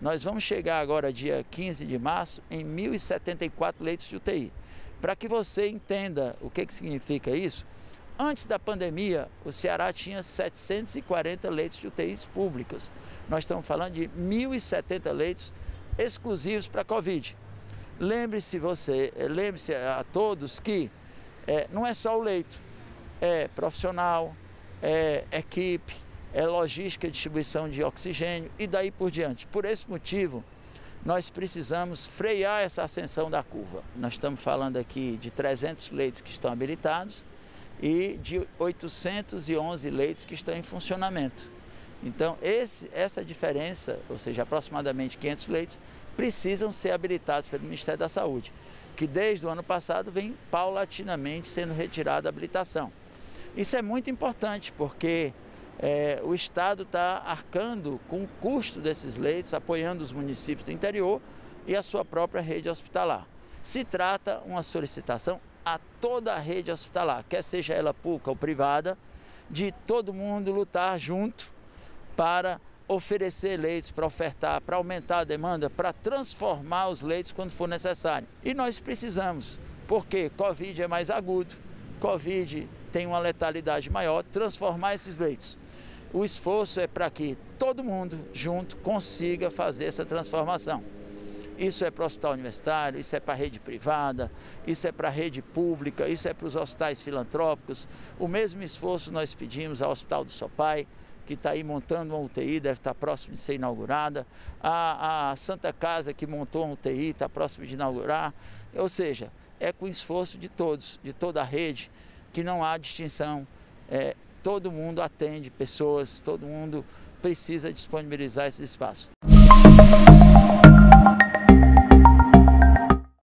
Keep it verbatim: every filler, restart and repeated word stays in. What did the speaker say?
Nós vamos chegar agora, dia quinze de março, em mil e setenta e quatro leitos de U T I. Para que você entenda o que, que significa isso, antes da pandemia, o Ceará tinha setecentos e quarenta leitos de U T Is públicas. Nós estamos falando de mil e setenta leitos exclusivos para a Covid. Lembre-se você, lembre-se a todos que é, não é só o leito, é profissional, é equipe, é logística e distribuição de oxigênio e daí por diante. Por esse motivo, nós precisamos frear essa ascensão da curva. Nós estamos falando aqui de trezentos leitos que estão habilitados e de oitocentos e onze leitos que estão em funcionamento. Então, esse, essa diferença, ou seja, aproximadamente quinhentos leitos, precisam ser habilitados pelo Ministério da Saúde, que desde o ano passado vem paulatinamente sendo retirada a habilitação. Isso é muito importante, porque é, o Estado está arcando com o custo desses leitos, apoiando os municípios do interior e a sua própria rede hospitalar. Se trata uma solicitação a toda a rede hospitalar, quer seja ela pública ou privada, de todo mundo lutar junto para oferecer leitos, para ofertar, para aumentar a demanda, para transformar os leitos quando for necessário. E nós precisamos, porque Covid é mais agudo, Covid tem uma letalidade maior, transformar esses leitos. O esforço é para que todo mundo junto consiga fazer essa transformação. Isso é para o hospital universitário, isso é para a rede privada, isso é para a rede pública, isso é para os hospitais filantrópicos. O mesmo esforço nós pedimos ao Hospital do Sopai, que está aí montando uma U T I, deve estar próximo de ser inaugurada. A, a Santa Casa, que montou uma U T I, está próximo de inaugurar. Ou seja, é com o esforço de todos, de toda a rede, que não há distinção. É, todo mundo atende pessoas, todo mundo precisa disponibilizar esse espaço.